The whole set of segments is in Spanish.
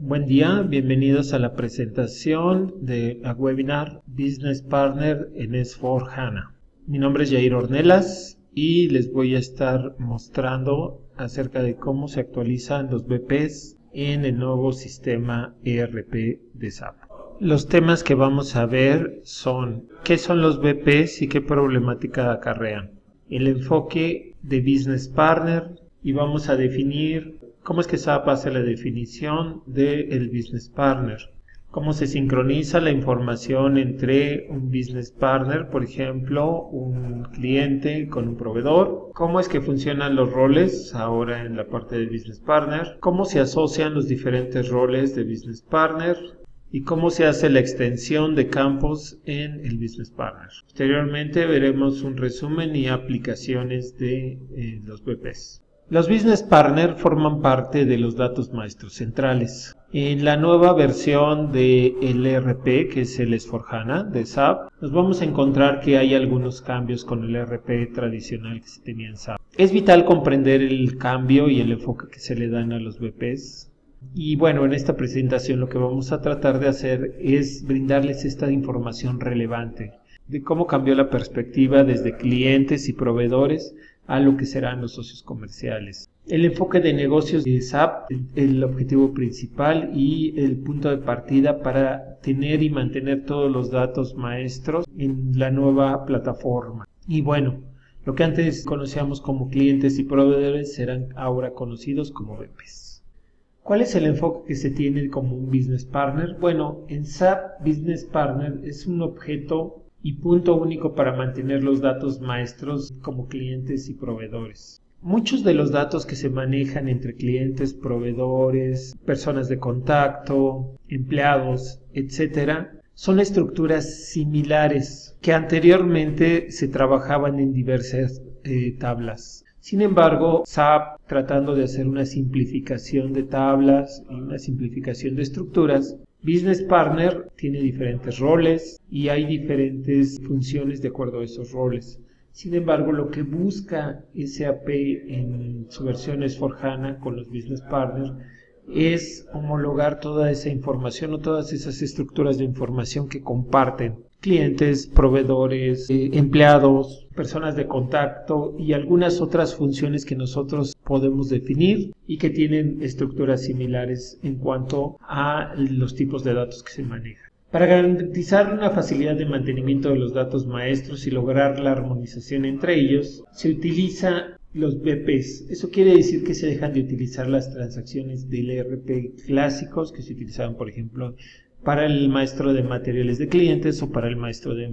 Buen día, bienvenidos a la presentación de la webinar Business Partner en S/4HANA. Mi nombre es Jair Ornelas y les voy a estar mostrando acerca de cómo se actualizan los BPs en el nuevo sistema ERP de SAP. Los temas que vamos a ver son qué son los BPs y qué problemática acarrean, el enfoque de Business Partner, y vamos a definir cómo es que SAP hace la definición del Business Partner, cómo se sincroniza la información entre un Business Partner, por ejemplo, un cliente con un proveedor, cómo es que funcionan los roles ahora en la parte de Business Partner, cómo se asocian los diferentes roles de Business Partner y cómo se hace la extensión de campos en el Business Partner. Posteriormente veremos un resumen y aplicaciones de los BPs. Los Business Partner forman parte de los datos maestros centrales. En la nueva versión de ERP, que es el S/4HANA de SAP, nos vamos a encontrar que hay algunos cambios con el ERP tradicional que se tenía en SAP. Es vital comprender el cambio y el enfoque que se le dan a los BPs. Y bueno, en esta presentación lo que vamos a tratar de hacer es brindarles esta información relevante de cómo cambió la perspectiva desde clientes y proveedores a lo que serán los socios comerciales. El enfoque de negocios de SAP, el objetivo principal y el punto de partida para tener y mantener todos los datos maestros en la nueva plataforma. Y bueno, lo que antes conocíamos como clientes y proveedores serán ahora conocidos como BPs. ¿Cuál es el enfoque que se tiene como un Business Partner? Bueno, en SAP, Business Partner es un objeto y punto único para mantener los datos maestros como clientes y proveedores. Muchos de los datos que se manejan entre clientes, proveedores, personas de contacto, empleados, etcétera, son estructuras similares que anteriormente se trabajaban en diversas tablas. Sin embargo, SAP, tratando de hacer una simplificación de tablas y una simplificación de estructuras, Business Partner tiene diferentes roles y hay diferentes funciones de acuerdo a esos roles. Sin embargo, lo que busca SAP en su versión S/4HANA con los Business Partner es homologar toda esa información o todas esas estructuras de información que comparten clientes, proveedores, empleados, personas de contacto y algunas otras funciones que nosotros podemos definir y que tienen estructuras similares en cuanto a los tipos de datos que se manejan. Para garantizar una facilidad de mantenimiento de los datos maestros y lograr la armonización entre ellos, se utiliza los BPs. Eso quiere decir que se dejan de utilizar las transacciones del ERP clásicos que se utilizaban, por ejemplo, para el maestro de materiales de clientes o para el maestro de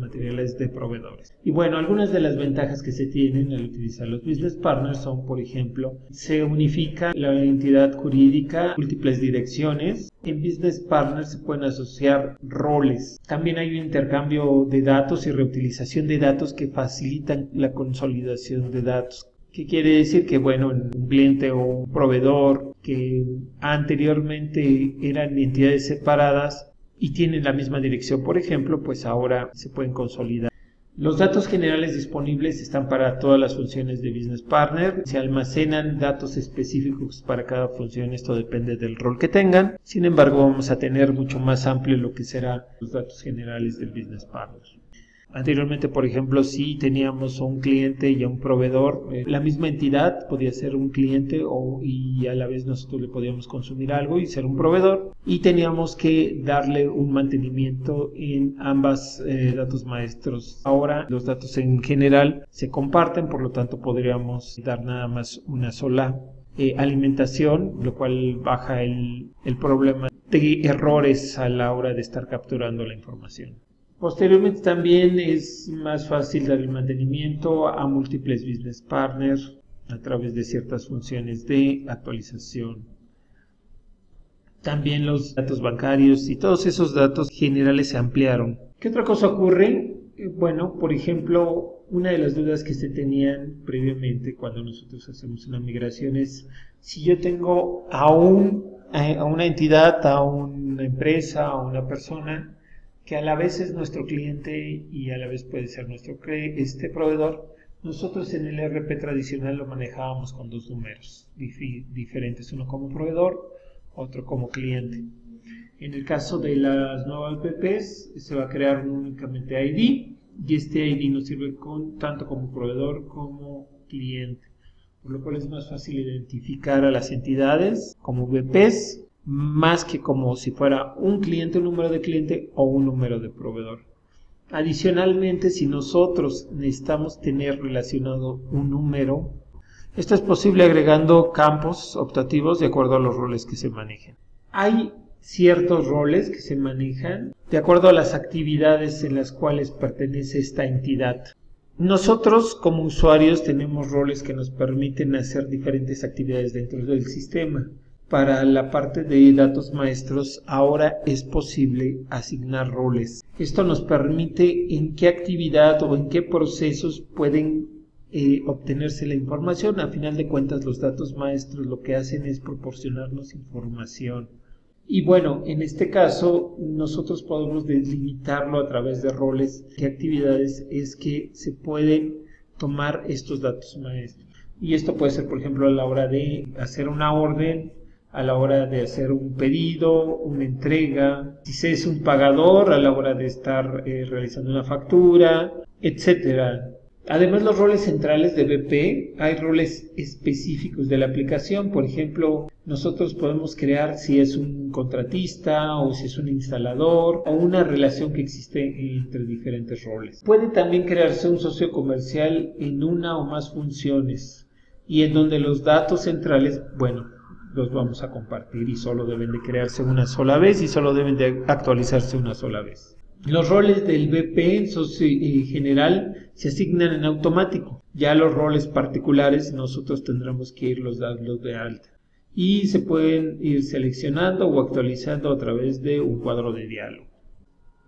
materiales de proveedores. Y bueno, algunas de las ventajas que se tienen al utilizar los Business Partners son, por ejemplo, se unifica la entidad jurídica, múltiples direcciones. En Business Partners se pueden asociar roles. También hay un intercambio de datos y reutilización de datos que facilitan la consolidación de datos. ¿Qué quiere decir? Que bueno, un cliente o un proveedor que anteriormente eran entidades separadas y tienen la misma dirección, por ejemplo, pues ahora se pueden consolidar. Los datos generales disponibles están para todas las funciones de Business Partner. Se almacenan datos específicos para cada función. Esto depende del rol que tengan. Sin embargo, vamos a tener mucho más amplio lo que serán los datos generales del Business Partner. Anteriormente, por ejemplo, si teníamos a un cliente y a un proveedor, la misma entidad podía ser un cliente y a la vez nosotros le podíamos consumir algo y ser un proveedor, y teníamos que darle un mantenimiento en ambas datos maestros. Ahora los datos en general se comparten, por lo tanto podríamos dar nada más una sola alimentación, lo cual baja el problema de errores a la hora de estar capturando la información. Posteriormente también es más fácil dar el mantenimiento a múltiples Business Partners a través de ciertas funciones de actualización. También los datos bancarios y todos esos datos generales se ampliaron. ¿Qué otra cosa ocurre? Bueno, por ejemplo, una de las dudas que se tenían previamente cuando nosotros hacemos una migración es si yo tengo a una entidad, a una empresa, a una persona que a la vez es nuestro cliente y a la vez puede ser nuestro proveedor. Nosotros en el ERP tradicional lo manejábamos con dos números diferentes, uno como proveedor, otro como cliente. En el caso de las nuevas PPs, se va a crear únicamente ID, y este ID nos sirve tanto como proveedor como cliente, por lo cual es más fácil identificar a las entidades como VPs, más que como si fuera un cliente, un número de cliente o un número de proveedor. Adicionalmente, si nosotros necesitamos tener relacionado un número, esto es posible agregando campos optativos de acuerdo a los roles que se manejen. Hay ciertos roles que se manejan de acuerdo a las actividades en las cuales pertenece esta entidad. Nosotros como usuarios tenemos roles que nos permiten hacer diferentes actividades dentro del sistema. Para la parte de datos maestros ahora es posible asignar roles. Esto nos permite en qué actividad o en qué procesos pueden obtenerse la información. A final de cuentas, los datos maestros lo que hacen es proporcionarnos información. Y bueno, en este caso nosotros podemos delimitarlo a través de roles, qué actividades es que se pueden tomar estos datos maestros. Y esto puede ser, por ejemplo, a la hora de hacer una orden, a la hora de hacer un pedido, una entrega, si se es un pagador, a la hora de estar realizando una factura, etc. Además, los roles centrales de BP, hay roles específicos de la aplicación. Por ejemplo, nosotros podemos crear si es un contratista o si es un instalador o una relación que existe entre diferentes roles. Puede también crearse un socio comercial en una o más funciones y en donde los datos centrales, bueno, los vamos a compartir y solo deben de crearse una sola vez y solo deben de actualizarse una sola vez. Los roles del BP en general se asignan en automático. Ya los roles particulares nosotros tendremos que irlos dando de alta. Y se pueden ir seleccionando o actualizando a través de un cuadro de diálogo.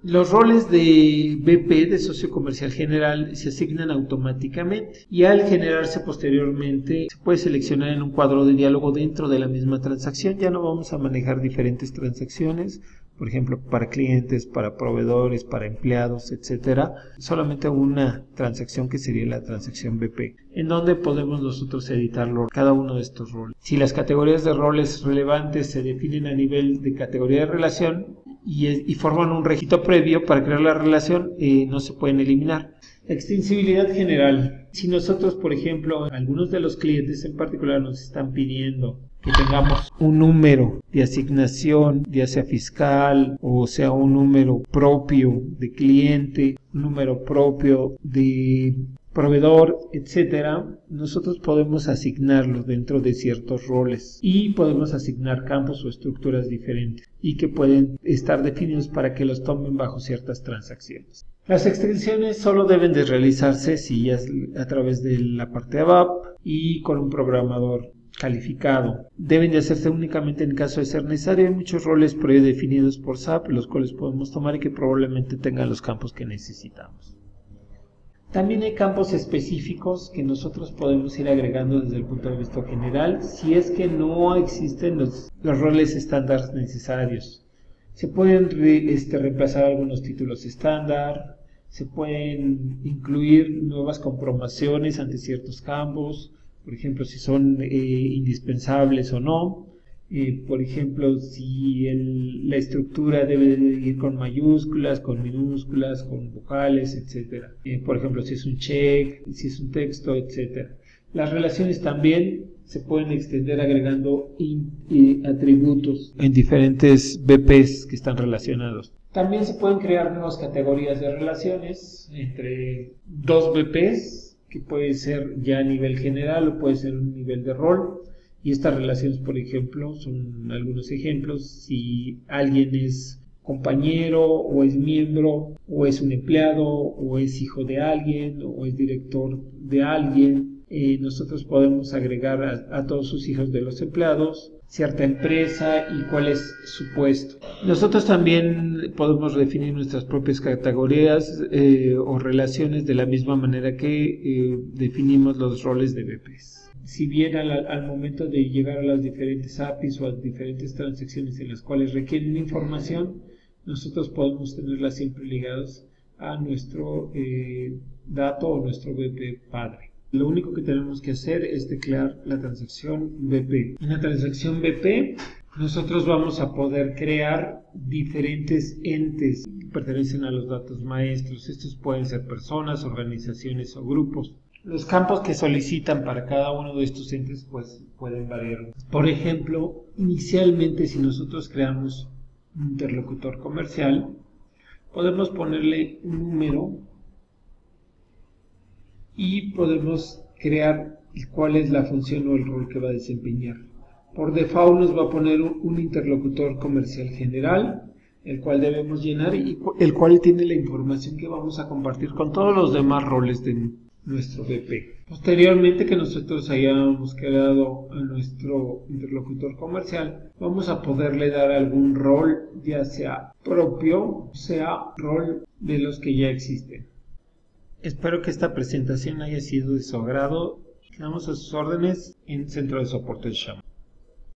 Los roles de BP, de socio comercial general, se asignan automáticamente y al generarse posteriormente se puede seleccionar en un cuadro de diálogo dentro de la misma transacción. Ya no vamos a manejar diferentes transacciones, por ejemplo, para clientes, para proveedores, para empleados, etc. Solamente una transacción que sería la transacción BP, en donde podemos nosotros editar cada uno de estos roles. Si las categorías de roles relevantes se definen a nivel de categoría de relación, y forman un registro previo para crear la relación, no se pueden eliminar. Extensibilidad general. Si nosotros, por ejemplo, algunos de los clientes en particular nos están pidiendo que tengamos un número de asignación, ya sea fiscal o sea un número propio de cliente, un número propio de proveedor, etcétera, nosotros podemos asignarlos dentro de ciertos roles y podemos asignar campos o estructuras diferentes y que pueden estar definidos para que los tomen bajo ciertas transacciones. Las extensiones solo deben de realizarse si es a través de la parte ABAP y con un programador calificado. Deben de hacerse únicamente en caso de ser necesario. Hay muchos roles predefinidos por SAP los cuales podemos tomar y que probablemente tengan los campos que necesitamos. También hay campos específicos que nosotros podemos ir agregando desde el punto de vista general si es que no existen los roles estándar necesarios. Se pueden reemplazar algunos títulos estándar, se pueden incluir nuevas comprobaciones ante ciertos campos, por ejemplo si son indispensables o no. Por ejemplo, si la estructura debe de ir con mayúsculas, con minúsculas, con vocales, etc. Por ejemplo, si es un check, si es un texto, etc. Las relaciones también se pueden extender agregando atributos en diferentes BPs que están relacionados. También se pueden crear nuevas categorías de relaciones entre dos BPs, que puede ser ya a nivel general o puede ser un nivel de rol. Y estas relaciones, por ejemplo, son algunos ejemplos. Si alguien es compañero o es miembro o es un empleado o es hijo de alguien o es director de alguien, nosotros podemos agregar a todos sus hijos de los empleados, cierta empresa y cuál es su puesto. Nosotros también podemos definir nuestras propias categorías o relaciones de la misma manera que definimos los roles de BPs. Si bien al momento de llegar a las diferentes APIs o a diferentes transacciones en las cuales requieren información, nosotros podemos tenerlas siempre ligadas a nuestro dato o nuestro BP padre. Lo único que tenemos que hacer es declarar la transacción BP. En la transacción BP nosotros vamos a poder crear diferentes entes que pertenecen a los datos maestros. Estos pueden ser personas, organizaciones o grupos. Los campos que solicitan para cada uno de estos entes pues pueden variar. Por ejemplo, inicialmente si nosotros creamos un interlocutor comercial, podemos ponerle un número y podemos crear cuál es la función o el rol que va a desempeñar. Por default nos va a poner un interlocutor comercial general, el cual debemos llenar y el cual tiene la información que vamos a compartir con todos los demás roles de nuestro BP. Posteriormente que nosotros hayamos creado a nuestro interlocutor comercial, vamos a poderle dar algún rol, ya sea propio, sea rol de los que ya existen. Espero que esta presentación haya sido de su agrado. Quedamos a sus órdenes en Centro de Soporte Xamai.